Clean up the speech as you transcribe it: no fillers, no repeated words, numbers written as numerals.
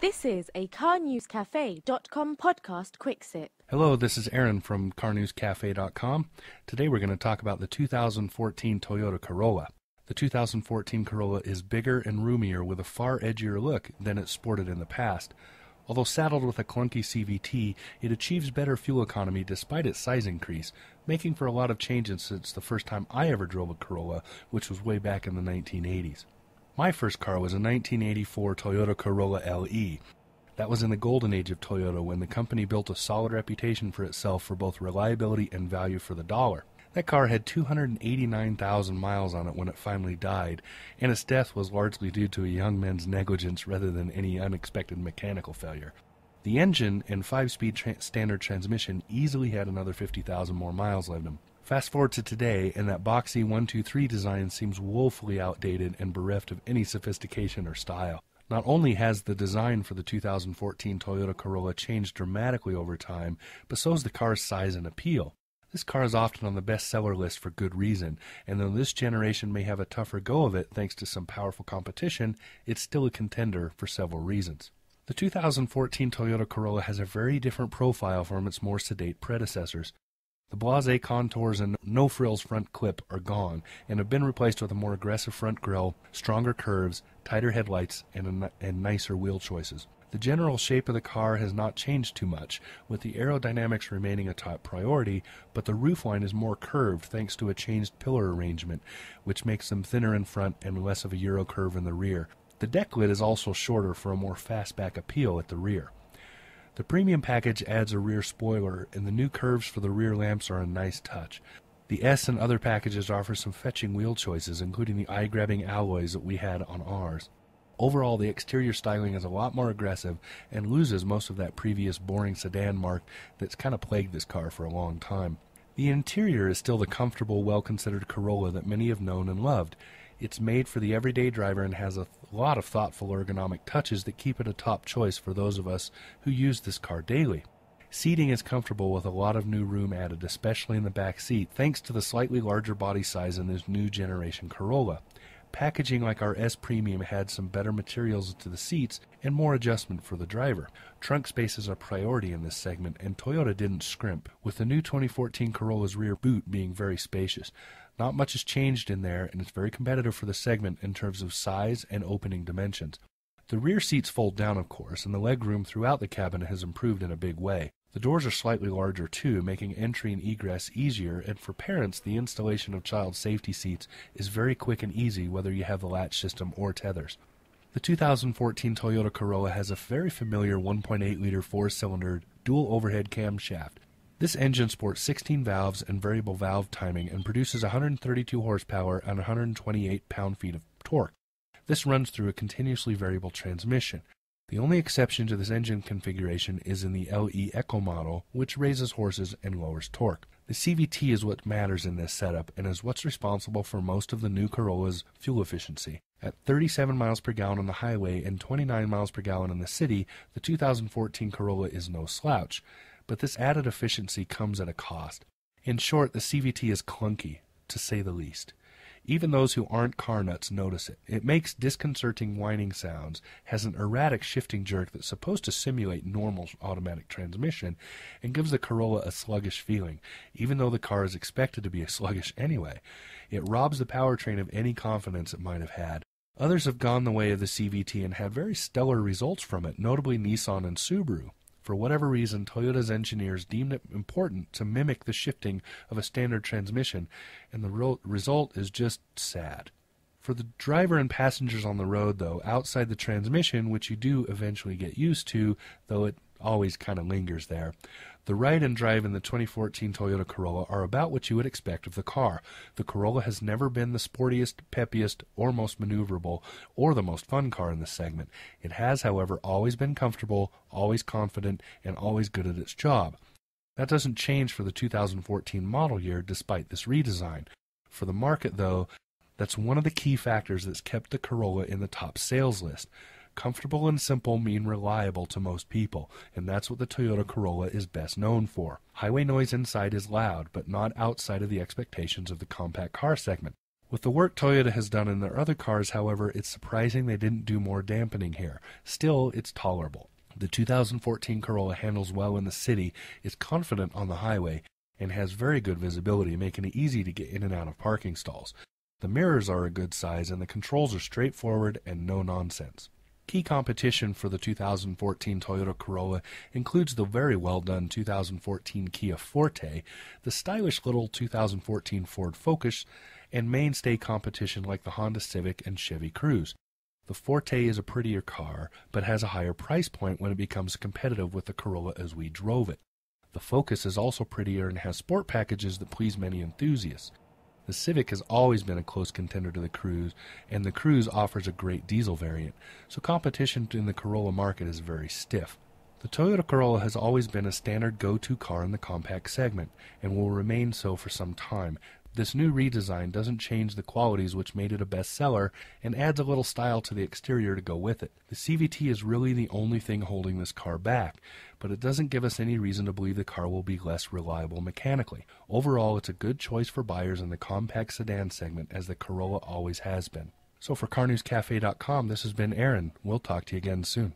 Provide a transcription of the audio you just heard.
This is a CarNewsCafe.com podcast quick sip. Hello, this is Aaron from CarNewsCafe.com. Today we're going to talk about the 2014 Toyota Corolla. The 2014 Corolla is bigger and roomier with a far edgier look than it sported in the past. Although saddled with a clunky CVT, it achieves better fuel economy despite its size increase, making for a lot of changes since the first time I ever drove a Corolla, which was way back in the 1980s. My first car was a 1984 Toyota Corolla LE. That was in the golden age of Toyota, when the company built a solid reputation for itself for both reliability and value for the dollar. That car had 289,000 miles on it when it finally died, and its death was largely due to a young man's negligence rather than any unexpected mechanical failure. The engine and 5-speed standard transmission easily had another 50,000 more miles left in them. Fast forward to today, and that boxy 123 design seems woefully outdated and bereft of any sophistication or style. Not only has the design for the 2014 Toyota Corolla changed dramatically over time, but so has the car's size and appeal. This car is often on the bestseller list for good reason, and though this generation may have a tougher go of it thanks to some powerful competition, it's still a contender for several reasons. The 2014 Toyota Corolla has a very different profile from its more sedate predecessors. The blasé contours and no-frills front clip are gone and have been replaced with a more aggressive front grille, stronger curves, tighter headlights, and nicer wheel choices. The general shape of the car has not changed too much, with the aerodynamics remaining a top priority, but the roofline is more curved thanks to a changed pillar arrangement, which makes them thinner in front and less of a Euro curve in the rear. The deck lid is also shorter for a more fastback appeal at the rear. The premium package adds a rear spoiler, and the new curves for the rear lamps are a nice touch. The S and other packages offer some fetching wheel choices, including the eye-grabbing alloys that we had on ours. Overall, the exterior styling is a lot more aggressive and loses most of that previous boring sedan mark that's kind of plagued this car for a long time. The interior is still the comfortable, well-considered Corolla that many have known and loved. It's made for the everyday driver and has a lot of thoughtful ergonomic touches that keep it a top choice for those of us who use this car daily. Seating is comfortable with a lot of new room added, especially in the back seat, thanks to the slightly larger body size in this new generation Corolla. Packaging like our S Premium had some better materials to the seats and more adjustment for the driver. Trunk space is a priority in this segment, and Toyota didn't scrimp, with the new 2014 Corolla's rear boot being very spacious. Not much has changed in there, and it's very competitive for the segment in terms of size and opening dimensions. The rear seats fold down, of course, and the legroom throughout the cabin has improved in a big way. The doors are slightly larger too, making entry and egress easier, and for parents, the installation of child safety seats is very quick and easy, whether you have the latch system or tethers. The 2014 Toyota Corolla has a very familiar 1.8-liter 4-cylinder dual overhead camshaft. This engine sports 16 valves and variable valve timing and produces 132 horsepower and 128 pound-feet of torque. This runs through a continuously variable transmission. The only exception to this engine configuration is in the LE Eco model, which raises horses and lowers torque. The CVT is what matters in this setup and is what's responsible for most of the new Corolla's fuel efficiency. At 37 miles per gallon on the highway and 29 miles per gallon in the city, the 2014 Corolla is no slouch, but this added efficiency comes at a cost. In short, the CVT is clunky, to say the least. Even those who aren't car nuts notice it. It makes disconcerting whining sounds, has an erratic shifting jerk that's supposed to simulate normal automatic transmission, and gives the Corolla a sluggish feeling, even though the car is expected to be sluggish anyway. It robs the powertrain of any confidence it might have had. Others have gone the way of the CVT and had very stellar results from it, notably Nissan and Subaru. For whatever reason, Toyota's engineers deemed it important to mimic the shifting of a standard transmission, and the result is just sad. For the driver and passengers on the road, though, outside the transmission, which you do eventually get used to, though it always kind of lingers there, the ride and drive in the 2014 Toyota Corolla are about what you would expect of the car. The Corolla has never been the sportiest, peppiest, or most maneuverable, or the most fun car in this segment. It has, however, always been comfortable, always confident, and always good at its job. That doesn't change for the 2014 model year, despite this redesign. For the market, though, that's one of the key factors that's kept the Corolla in the top sales list. Comfortable and simple mean reliable to most people, and that's what the Toyota Corolla is best known for. Highway noise inside is loud, but not outside of the expectations of the compact car segment. With the work Toyota has done in their other cars, however, it's surprising they didn't do more dampening here. Still, it's tolerable. The 2014 Corolla handles well in the city, is confident on the highway, and has very good visibility, making it easy to get in and out of parking stalls. The mirrors are a good size, and the controls are straightforward and no nonsense. Key competition for the 2014 Toyota Corolla includes the very well-done 2014 Kia Forte, the stylish little 2014 Ford Focus, and mainstay competition like the Honda Civic and Chevy Cruze. The Forte is a prettier car, but has a higher price point when it becomes competitive with the Corolla as we drove it. The Focus is also prettier and has sport packages that please many enthusiasts. The Civic has always been a close contender to the Cruze, and the Cruze offers a great diesel variant, so competition in the Corolla market is very stiff. The Toyota Corolla has always been a standard go-to car in the compact segment, and will remain so for some time. This new redesign doesn't change the qualities which made it a bestseller, and adds a little style to the exterior to go with it. The CVT is really the only thing holding this car back, but it doesn't give us any reason to believe the car will be less reliable mechanically. Overall, it's a good choice for buyers in the compact sedan segment, as the Corolla always has been. So for CarNewsCafe.com, this has been Aaron. We'll talk to you again soon.